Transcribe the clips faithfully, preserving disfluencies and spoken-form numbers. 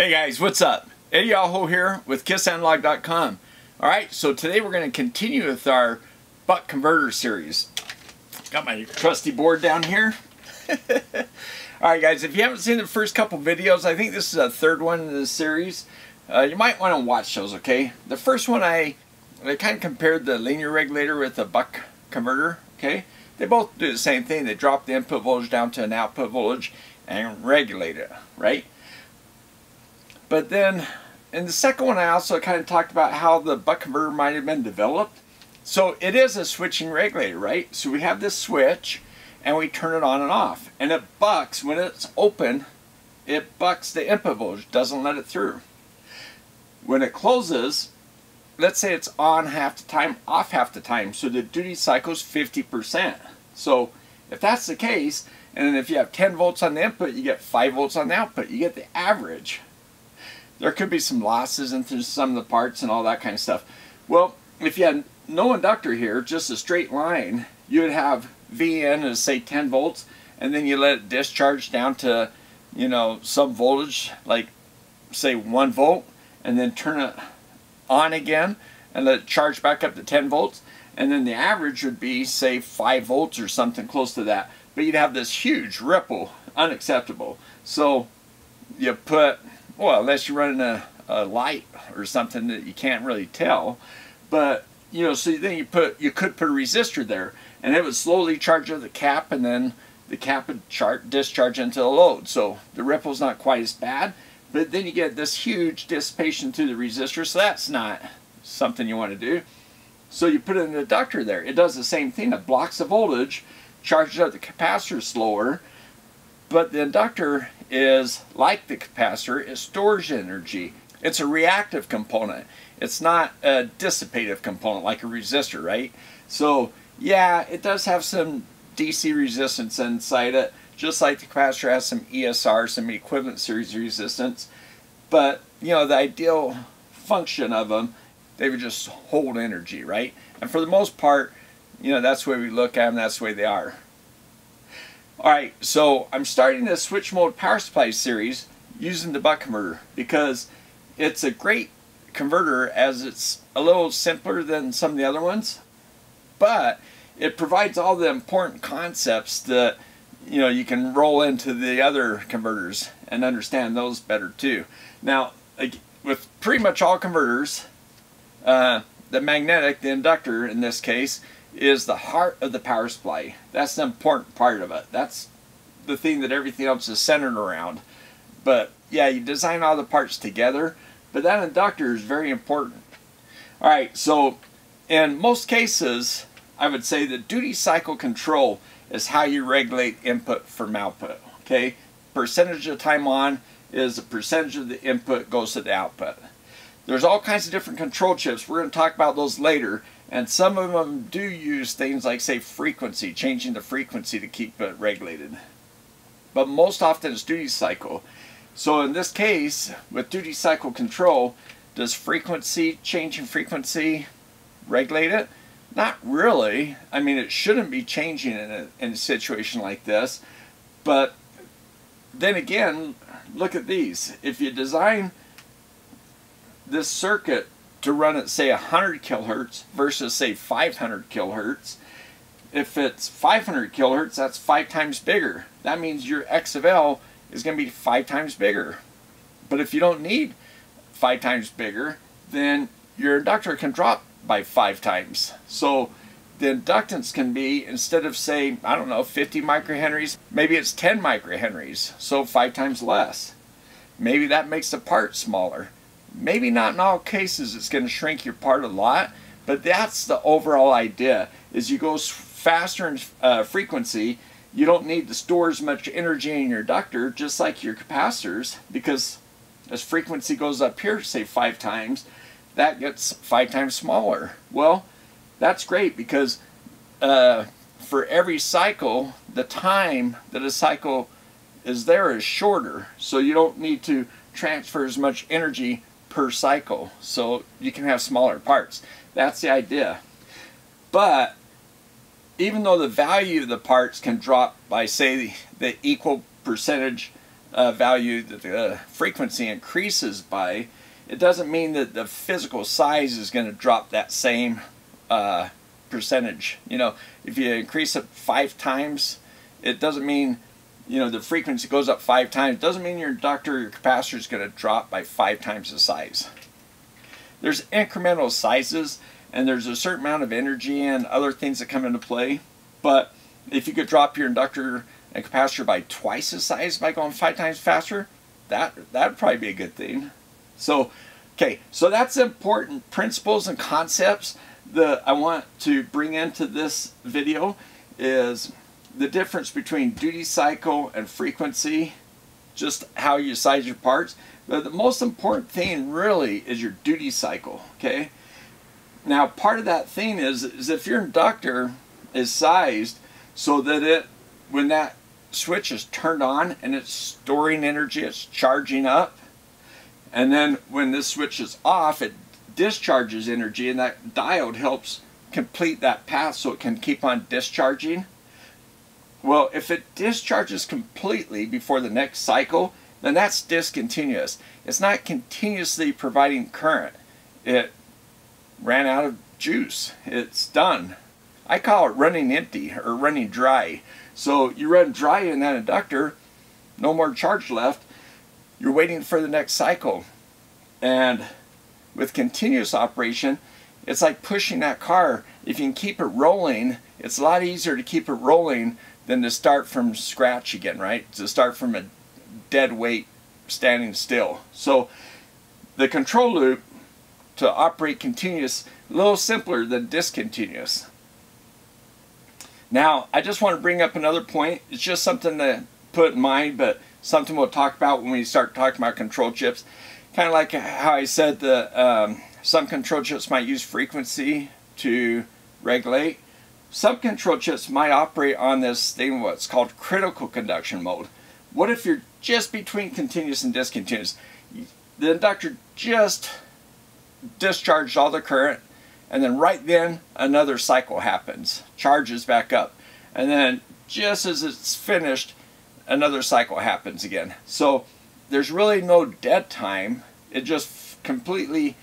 Hey guys, what's up? Eddie Aho here with kiss analog dot com. Alright, so today we're going to continue with our Buck Converter series. Got my trusty board down here. Alright guys, if you haven't seen the first couple videos, I think this is the third one in this series. Uh, you might want to watch those, okay? The first one, I, I kind of compared the linear regulator with the Buck Converter, okay? They both do the same thing. They drop the input voltage down to an output voltage and regulate it, right? But then, in the second one, I also kind of talked about how the Buck Converter might have been developed. So it is a switching regulator, right? So we have this switch, and we turn it on and off. And it bucks, when it's open, it bucks the input voltage, doesn't let it through. When it closes, let's say it's on half the time, off half the time, so the duty cycle is fifty percent. So if that's the case, and then if you have ten volts on the input, you get five volts on the output, you get the average. There could be some losses into some of the parts and all that kind of stuff. Well, if you had no inductor here, just a straight line, you would have V N as, say, ten volts, and then you let it discharge down to, you know, some voltage, like, say, one volt, and then turn it on again, and let it charge back up to ten volts, and then the average would be, say, five volts or something close to that. But you'd have this huge ripple, unacceptable. So you put... Well, unless you're running a, a light or something that you can't really tell. But, you know, so then you put, you could put a resistor there. And it would slowly charge up the cap, and then the cap would chart, discharge into the load. So the ripple's not quite as bad. But then you get this huge dissipation through the resistor. So that's not something you want to do. So you put an inductor there. It does the same thing. It blocks the voltage, charges up the capacitor slower. But the inductor is, like the capacitor, it stores energy. It's a reactive component. It's not a dissipative component like a resistor, right? So, yeah, it does have some D C resistance inside it, just like the capacitor has some E S R, some equivalent series resistance. But, you know, the ideal function of them, they would just hold energy, right? And for the most part, you know, that's the way we look at them, that's the way they are. Alright, so I'm starting this switch mode power supply series using the Buck Converter because it's a great converter, as it's a little simpler than some of the other ones, but it provides all the important concepts that, you know, you can roll into the other converters and understand those better too. Now, with pretty much all converters, uh, the magnetic, the inductor in this case, is the heart of the power supply. That's the important part of it. That's the thing that everything else is centered around. But yeah, you design all the parts together, but that inductor is very important. Alright, so in most cases, I would say the duty cycle control is how you regulate input from output. Okay, percentage of time on is the percentage of the input goes to the output. There's all kinds of different control chips. We're going to talk about those later. And some of them do use things like, say, frequency, changing the frequency to keep it regulated. But most often it's duty cycle. So in this case, with duty cycle control, does frequency, changing frequency, regulate it? Not really. I mean, it shouldn't be changing in a, in a situation like this. But then again, look at these. If you design this circuit to run at, say, one hundred kilohertz versus, say, five hundred kilohertz. If it's five hundred kilohertz, that's five times bigger. That means your X of L is going to be five times bigger. But if you don't need five times bigger, then your inductor can drop by five times. So the inductance can be, instead of, say, I don't know, fifty microhenries, maybe it's ten microhenries, so five times less. Maybe that makes the part smaller. Maybe not in all cases it's going to shrink your part a lot, but that's the overall idea, is you go faster in uh, frequency, you don't need to store as much energy in your inductor, just like your capacitors, because as frequency goes up here, say five times, that gets five times smaller. Well, that's great, because uh, for every cycle, the time that a cycle is there is shorter, so you don't need to transfer as much energy per cycle, so you can have smaller parts. That's the idea. But even though the value of the parts can drop by, say, the, the equal percentage uh, value that the uh, frequency increases by, it doesn't mean that the physical size is going to drop that same uh, percentage. You know, if you increase it five times, it doesn't mean, you know, the frequency goes up five times. It doesn't mean your inductor or your capacitor is going to drop by five times the size. There's incremental sizes, and there's a certain amount of energy and other things that come into play. But if you could drop your inductor and capacitor by twice the size by going five times faster, that that would probably be a good thing. So, okay, so that's important principles and concepts that I want to bring into this video, is the difference between duty cycle and frequency, just how you size your parts. But the most important thing really is your duty cycle, okay? Now, part of that thing is, is if your inductor is sized so that it, when that switch is turned on and it's storing energy, it's charging up, and then when this switch is off, it discharges energy, and that diode helps complete that path so it can keep on discharging. Well, if it discharges completely before the next cycle, then that's discontinuous. It's not continuously providing current. It ran out of juice. It's done. I call it running empty or running dry. So you run dry in that inductor, no more charge left. You're waiting for the next cycle. And with continuous operation, it's like pushing that car. If you can keep it rolling, it's a lot easier to keep it rolling than to start from scratch again, right? To start from a dead weight standing still. So the control loop to operate continuous, a little simpler than discontinuous. Now, I just want to bring up another point. It's just something to put in mind, but something we'll talk about when we start talking about control chips. Kind of like how I said that um, some control chips might use frequency to regulate. Some control chips might operate on this thing, what's called critical conduction mode. What if you're just between continuous and discontinuous? The inductor just discharged all the current, and then right then another cycle happens, charges back up, and then just as it's finished, another cycle happens again. So there's really no dead time. It just completely,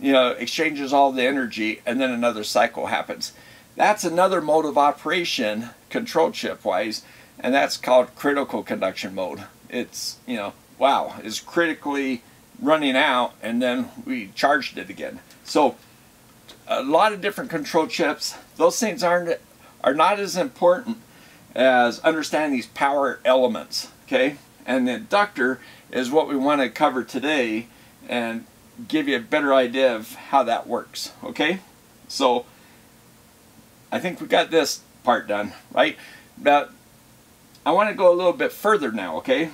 you know, exchanges all the energy, and then another cycle happens. That's another mode of operation, control chip wise, and that's called critical conduction mode. It's, you know, wow, it's critically running out, and then we charged it again. So a lot of different control chips. Those things aren't are not as important as understanding these power elements, okay? And the inductor is what we want to cover today and give you a better idea of how that works, okay? So I think we got this part done, right? But I want to go a little bit further now, okay?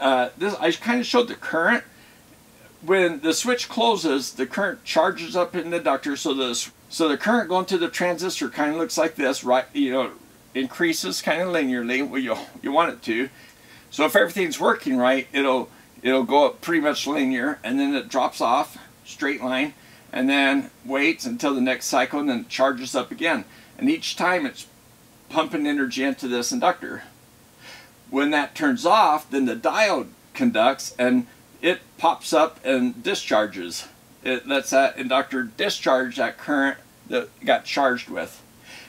Uh, this I kind of showed the current. When the switch closes, the current charges up in the inductor, so the, so the current going to the transistor kind of looks like this, right? You know, increases kind of linearly, well, you you want it to. So if everything's working right, it'll it'll go up pretty much linear, and then it drops off, straight line, and then waits until the next cycle, and then charges up again. And each time it's pumping energy into this inductor. When that turns off, then the diode conducts, and it pops up and discharges. It lets that inductor discharge that current that got charged with.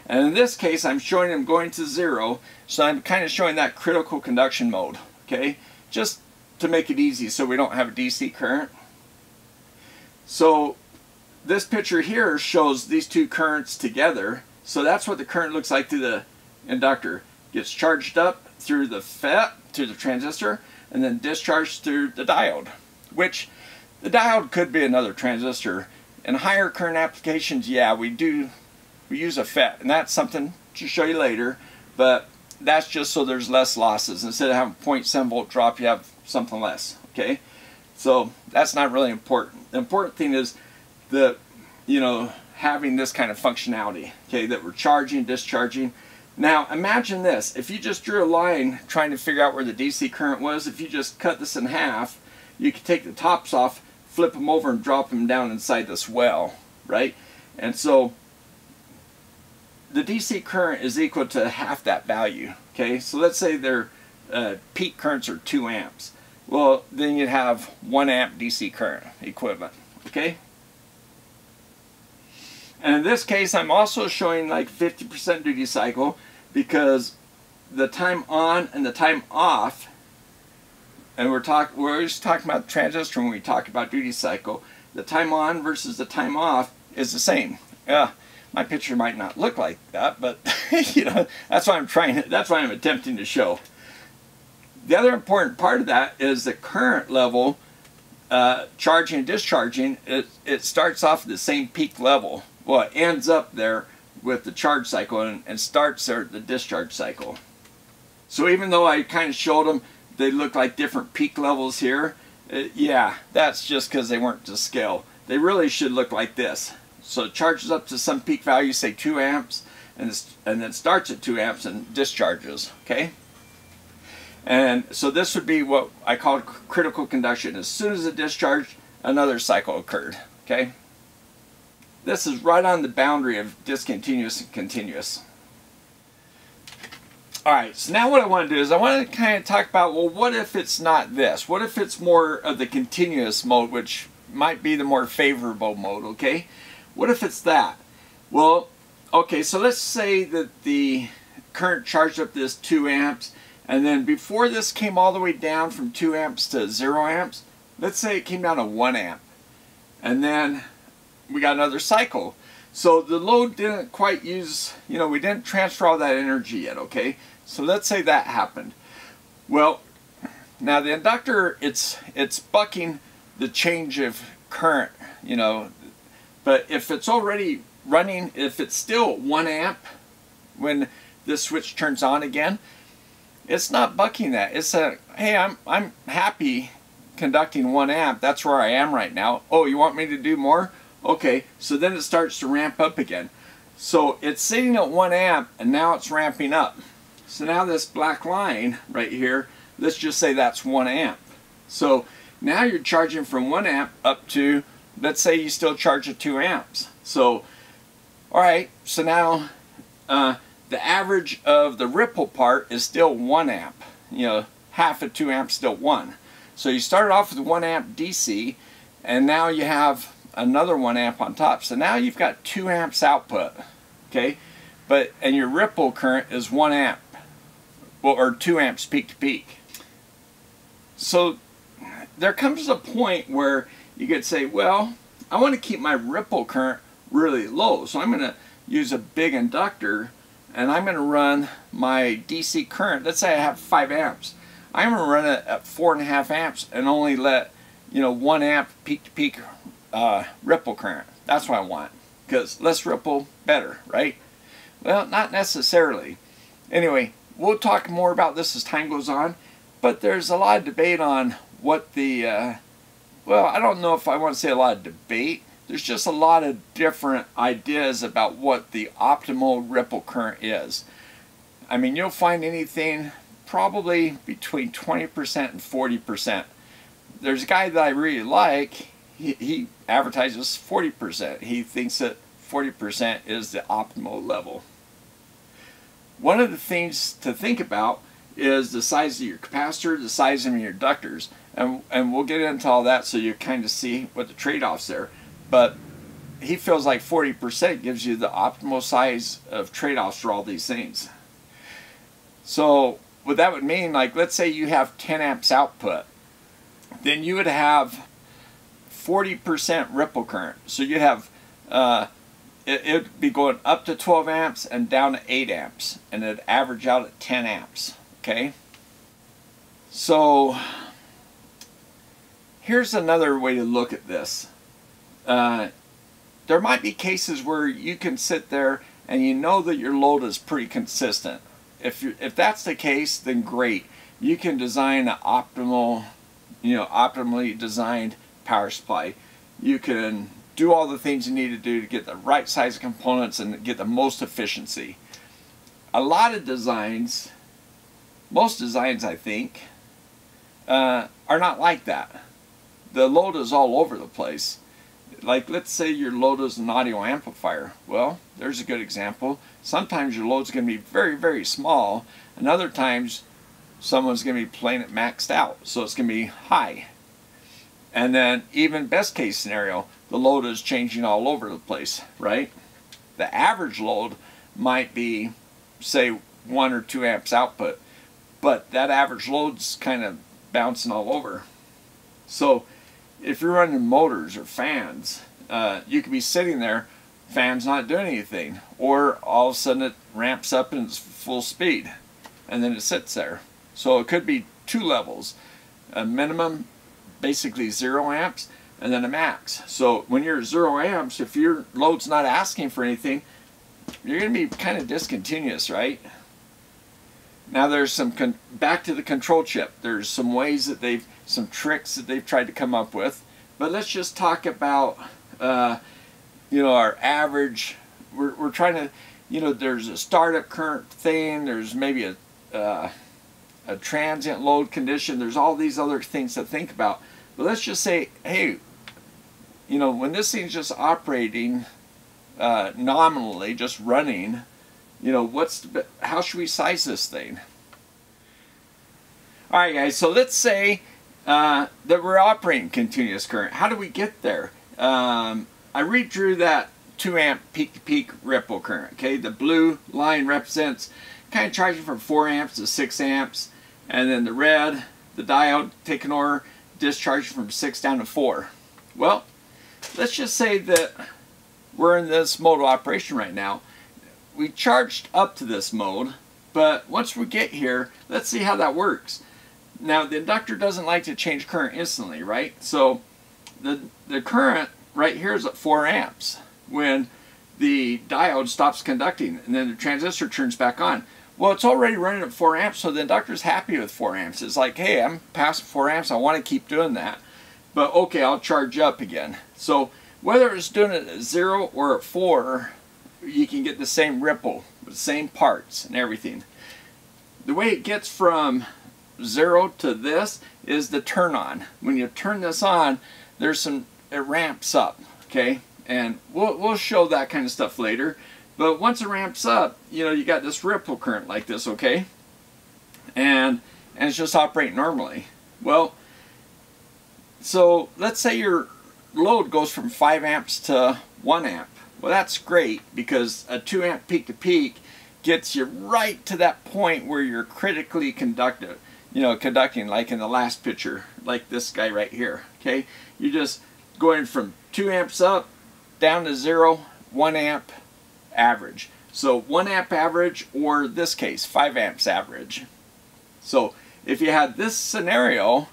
And in this case, I'm showing him going to zero, so I'm kind of showing that critical conduction mode, okay? Just to make it easy so we don't have a D C current. So this picture here shows these two currents together. So that's what the current looks like through the inductor. Gets charged up through the F E T, through the transistor, and then discharged through the diode, which the diode could be another transistor. In higher current applications, yeah, we do we use a F E T, and that's something to show you later, but that's just so there's less losses. Instead of having zero point seven volt drop, you have something less, okay? So that's not really important. The important thing is the, you know, having this kind of functionality, okay, that we're charging, discharging. Now imagine this, if you just drew a line trying to figure out where the D C current was, if you just cut this in half, you could take the tops off, flip them over, and drop them down inside this well, right? And so the D C current is equal to half that value, okay? So let's say they're uh, peak currents are two amps. Well, then you'd have one amp D C current equivalent, okay? And in this case, I'm also showing like fifty percent duty cycle because the time on and the time off, and we're, talk, we're always talking about transistor when we talk about duty cycle, the time on versus the time off is the same. Uh, my picture might not look like that, but you know, that's what I'm trying, that's what I'm attempting to show. The other important part of that is the current level, uh, charging and discharging, it, it starts off at the same peak level. Well, it ends up there with the charge cycle and, and starts there at the discharge cycle. So even though I kind of showed them, they look like different peak levels here, uh, yeah, that's just because they weren't to scale. They really should look like this. So it charges up to some peak value, say two amps, and, and then starts at two amps and discharges, okay? And so this would be what I call critical conduction. As soon as it discharged, another cycle occurred, okay? This is right on the boundary of discontinuous and continuous. All right, so now what I want to do is I want to kind of talk about, well, what if it's not this? What if it's more of the continuous mode, which might be the more favorable mode, okay? What if it's that? Well, okay, so let's say that the current charged up this two amps, and then before this came all the way down from two amps to zero amps, let's say it came down to one amp. And then we got another cycle. So the load didn't quite use, you know, we didn't transfer all that energy yet, okay? So let's say that happened. Well, now the inductor, it's, it's bucking the change of current, you know, but if it's already running, if it's still one amp when this switch turns on again, it's not bucking that. It's a, hey, I'm, I'm happy conducting one amp. That's where I am right now. Oh, you want me to do more? Okay, so then it starts to ramp up again. So it's sitting at one amp, and now it's ramping up. So now this black line right here, let's just say that's one amp. So now you're charging from one amp up to, let's say you still charge at two amps. So, all right, so now uh, the average of the ripple part is still one amp. You know, half of two amps still one. So you started off with one amp D C, and now you have another one amp on top. So now you've got two amps output, okay? But, and your ripple current is one amp, well, or two amps peak to peak. So there comes a point where you could say, well, I want to keep my ripple current really low, so I'm going to use a big inductor, and I'm going to run my D C current. Let's say I have five amps. I'm going to run it at four and a half amps and only let, you know, one amp peak-to-peak uh, ripple current. That's what I want, because less ripple, better, right? Well, not necessarily. Anyway, we'll talk more about this as time goes on, but there's a lot of debate on what the, uh, well, I don't know if I want to say a lot of debate. There's just a lot of different ideas about what the optimal ripple current is. I mean, you'll find anything probably between twenty percent and forty percent. There's a guy that I really like, he, he advertises forty percent. He thinks that forty percent is the optimal level. One of the things to think about is the size of your capacitor, the size of your inductors, and, and we'll get into all that so you kind of see what the trade-offs are. But he feels like forty percent gives you the optimal size of trade-offs for all these things. So what that would mean, like let's say you have ten amps output, then you would have forty percent ripple current. So you'd have, uh, it, it would be going up to twelve amps and down to eight amps, and it'd average out at ten amps, okay? So here's another way to look at this. Uh, there might be cases where you can sit there and you know that your load is pretty consistent. If you, if that's the case, then great. You can design an optimal, you know, optimally designed power supply. You can do all the things you need to do to get the right size of components and get the most efficiency. A lot of designs, most designs I think, uh, are not like that. The load is all over the place. Like let's say your load is an audio amplifier. Well, there's a good example. Sometimes your load's going to be very, very small, and other times someone's going to be playing it maxed out, so it's going to be high. And then even best case scenario, the load is changing all over the place, right? The average load might be, say, one or two amps output, but that average load's kind of bouncing all over. So if you're running motors or fans, uh, you could be sitting there, fan's not doing anything, or all of a sudden it ramps up and it's full speed, and then it sits there. So it could be two levels, a minimum, basically zero amps, and then a max. So when you're at zero amps, if your load's not asking for anything, you're going to be kind of discontinuous, right? Now there's some, con back to the control chip, there's some ways that they've, some tricks that they've tried to come up with. But let's just talk about, uh, you know, our average, we're, we're trying to, you know, there's a startup current thing, there's maybe a, uh, a transient load condition, there's all these other things to think about. But let's just say, hey, you know, when this thing's just operating uh, nominally, just running, you know, what's the, how should we size this thing? All right, guys, so let's say uh, that we're operating continuous current. How do we get there? Um, I redrew that two amp peak-to-peak ripple current, okay? The blue line represents kind of charging from four amps to six amps, and then the red, the diode taking over, discharging from six down to four. Well, let's just say that we're in this mode of operation right now. We charged up to this mode, but once we get here, let's see how that works. Now, the inductor doesn't like to change current instantly, right? So the, the current right here is at four amps when the diode stops conducting and then the transistor turns back on. Well, it's already running at four amps, so the inductor's happy with four amps. It's like, hey, I'm past four amps, I want to keep doing that. But okay, I'll charge up again. So whether it's doing it at zero or at four, you can get the same ripple, the same parts and everything. The way it gets from zero to this is the turn on. When you turn this on, there's some, it ramps up, okay? And we'll, we'll show that kind of stuff later. But once it ramps up, you know, you got this ripple current like this, okay? And, and it's just operating normally. Well, so let's say your load goes from five amps to one amp. Well, that's great, because a two amp peak-to-peak gets you right to that point where you're critically conductive, you know, conducting, like in the last picture, like this guy right here, okay? You're just going from two amps up, down to zero, one amp average. So one amp average, or this case, five amps average. So if you had this scenario,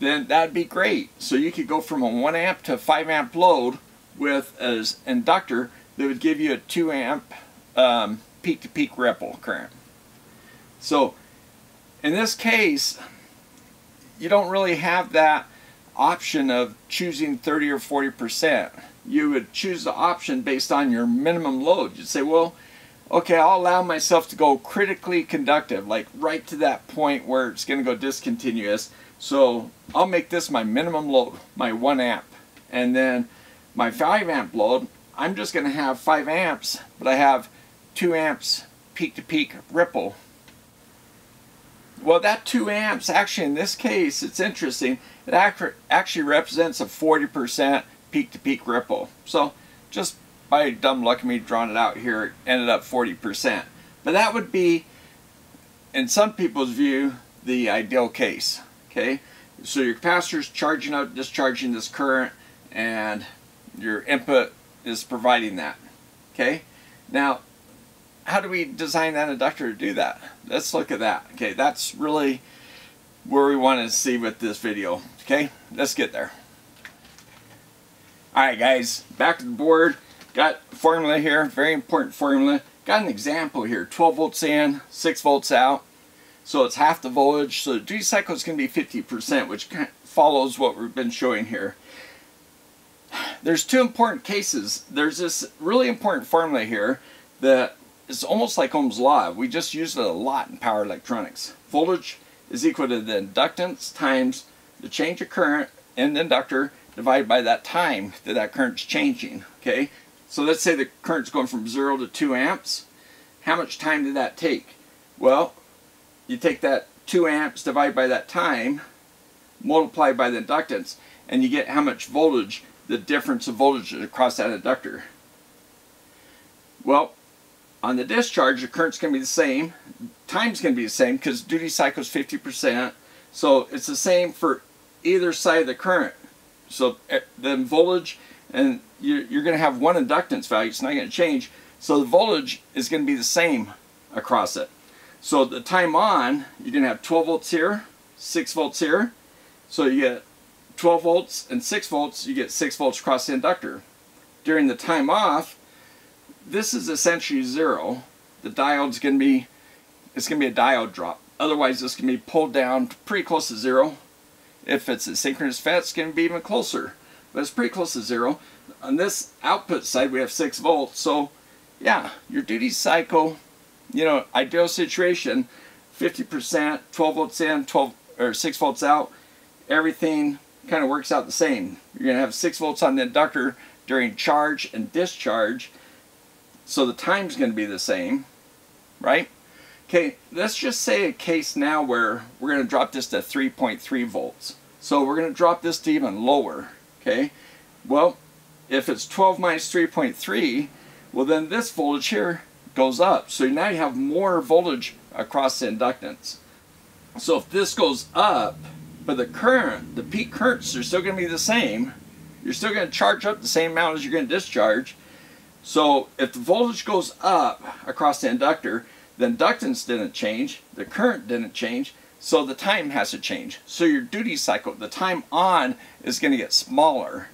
then that'd be great. So you could go from a one amp to five amp load with an inductor that would give you a two amp um, peak-to-peak ripple current. So in this case, you don't really have that option of choosing thirty or forty percent. You would choose the option based on your minimum load. You'd say, well, okay, I'll allow myself to go critically conductive, like right to that point where it's going to go discontinuous. So I'll make this my minimum load, my one amp. And then my five amp load, I'm just going to have five amps, but I have two amps peak-to-peak ripple. Well, that two amps, actually in this case, it's interesting. It actually represents a forty percent peak-to-peak ripple. So just by dumb luck me drawing it out here, it ended up forty percent. But that would be, in some people's view, the ideal case. Okay, so your capacitor's charging up, discharging this current, and your input is providing that. Okay, now how do we design that inductor to do that? Let's look at that. Okay, that's really where we want to see with this video. Okay, let's get there. All right, guys, back to the board. Got formula here, very important formula. Got an example here, twelve volts in, six volts out. So it's half the voltage. So the duty cycle is going to be fifty percent, which kind of follows what we've been showing here. There's two important cases. There's this really important formula here that is almost like Ohm's law. We just use it a lot in power electronics. Voltage is equal to the inductance times the change of current in the inductor divided by that time that that current's changing, okay? So let's say the current's going from zero to two amps. How much time did that take? Well, you take that two amps divided by that time, multiplied by the inductance, and you get how much voltage, the difference of voltage across that inductor. Well, on the discharge, the current's going to be the same, time's going to be the same, because duty cycle is fifty percent, so it's the same for either side of the current. So the voltage, and you're, you're going to have one inductance value, it's not going to change, so the voltage is going to be the same across it. So the time on, you're going to have twelve volts here, six volts here, so you get twelve volts and six volts, you get six volts across the inductor. During the time off, this is essentially zero. The diode's going to be, it's going to be a diode drop. Otherwise, this can be pulled down pretty close to zero. If it's a synchronous fetch, it's going to be even closer. But it's pretty close to zero. On this output side, we have six volts. So, yeah, your duty cycle, you know, ideal situation, fifty percent, twelve volts in, twelve or six volts out, everything kind of works out the same. You're going to have six volts on the inductor during charge and discharge, so the time's going to be the same, right? Okay, let's just say a case now where we're going to drop this to three point three volts. So we're going to drop this to even lower, okay? Well, if it's twelve minus three point three, well then this voltage here goes up. So now you have more voltage across the inductance. So if this goes up, but the current, the peak currents are still going to be the same. You're still going to charge up the same amount as you're going to discharge. So if the voltage goes up across the inductor, the inductance didn't change, the current didn't change, so the time has to change. So your duty cycle, the time on, is going to get smaller.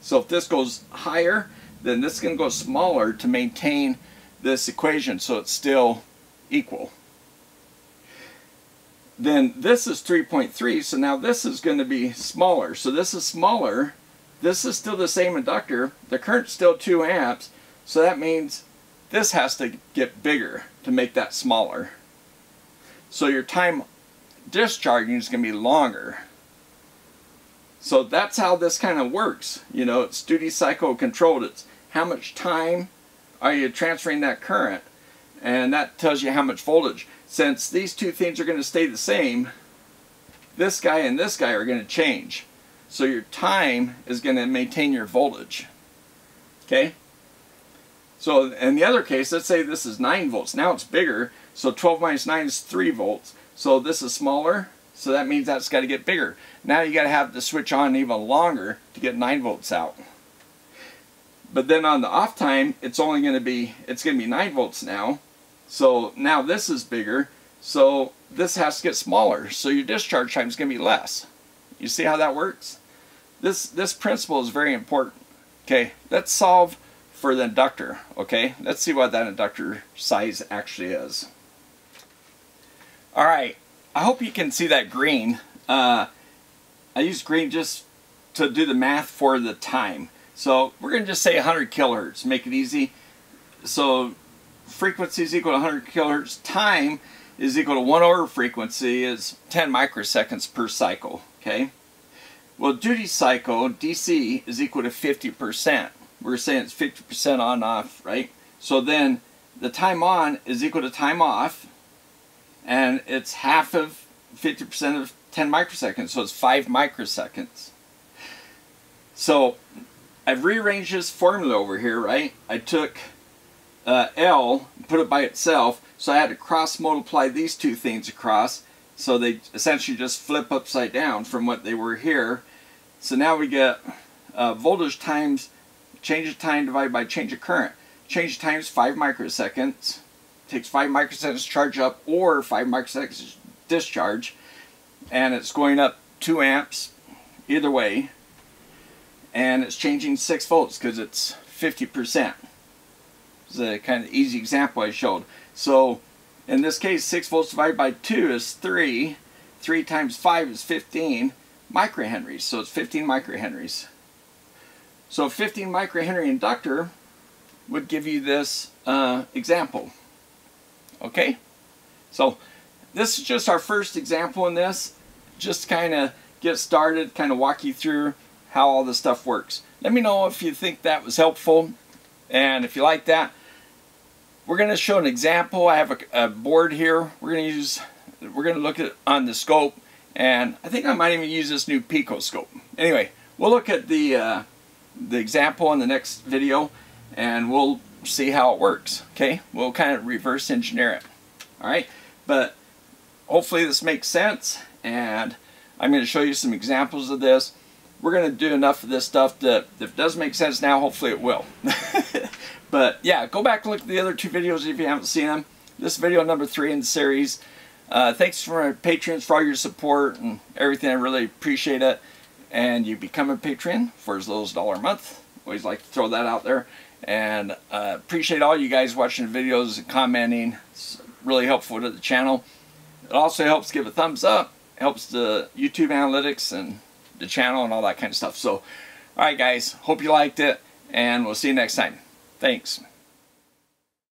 So if this goes higher, then this is going to go smaller to maintain this equation so it's still equal. Then this is three point three, so now this is going to be smaller. So this is smaller, this is still the same inductor, the current's still two amps, so that means this has to get bigger to make that smaller. So your time discharging is going to be longer. So that's how this kind of works. You know, it's duty cycle controlled. It's how much time are you transferring that current, and that tells you how much voltage. Since these two things are going to stay the same, this guy and this guy are going to change. So your time is going to maintain your voltage. Okay? So in the other case, let's say this is nine volts. Now it's bigger, so twelve minus nine is three volts. So this is smaller, so that means that's got to get bigger. Now you got to have the switch on even longer to get nine volts out. But then on the off time, it's only going to be, it's going to be nine volts now. So now this is bigger, so this has to get smaller. So your discharge time is going to be less. You see how that works? This, this principle is very important. Okay, let's solve for the inductor. Okay, let's see what that inductor size actually is. All right, I hope you can see that green. Uh, I used green just to do the math for the time. So we're going to just say one hundred kilohertz, make it easy. So frequency is equal to one hundred kilohertz. Time is equal to one over frequency, is ten microseconds per cycle. Okay. Well, duty cycle, D C, is equal to fifty percent. We're saying it's fifty percent on off, right? So then the time on is equal to time off, and it's half of fifty percent of ten microseconds, so it's five microseconds. So I've rearranged this formula over here, right? I took uh, L and put it by itself, so I had to cross multiply these two things across, so they essentially just flip upside down from what they were here. So now we get uh, voltage times change of time divided by change of current. Change of time is five microseconds. It takes five microseconds to charge up or five microseconds to discharge, and it's going up two amps either way, and it's changing six volts because it's fifty percent. It's a kind of easy example I showed. So in this case, six volts divided by two is three. three times five is fifteen microhenries, so it's fifteen microhenries. So fifteen microhenry inductor would give you this uh, example. Okay? So this is just our first example in this. Just kind of get started, kind of walk you through how all this stuff works. Let me know if you think that was helpful, and if you like that. We're going to show an example. I have a, a board here. We're going to use we're going to look at on the scope, and I think I might even use this new PicoScope. Anyway, we'll look at the uh, the example in the next video, and we'll see how it works. Okay, we'll kind of reverse engineer it. All right, but hopefully this makes sense, and I'm going to show you some examples of this. We're going to do enough of this stuff that if it does make sense now, hopefully it will. But yeah, go back and look at the other two videos if you haven't seen them. This video number three in the series. Uh, thanks for our patrons for all your support and everything. I really appreciate it. And you become a patron for as little as a dollar a month. Always like to throw that out there. And uh, appreciate all you guys watching the videos and commenting. It's really helpful to the channel. It also helps give a thumbs up. Helps the YouTube analytics and the channel and all that kind of stuff. So, all right guys, hope you liked it, and we'll see you next time. Thanks.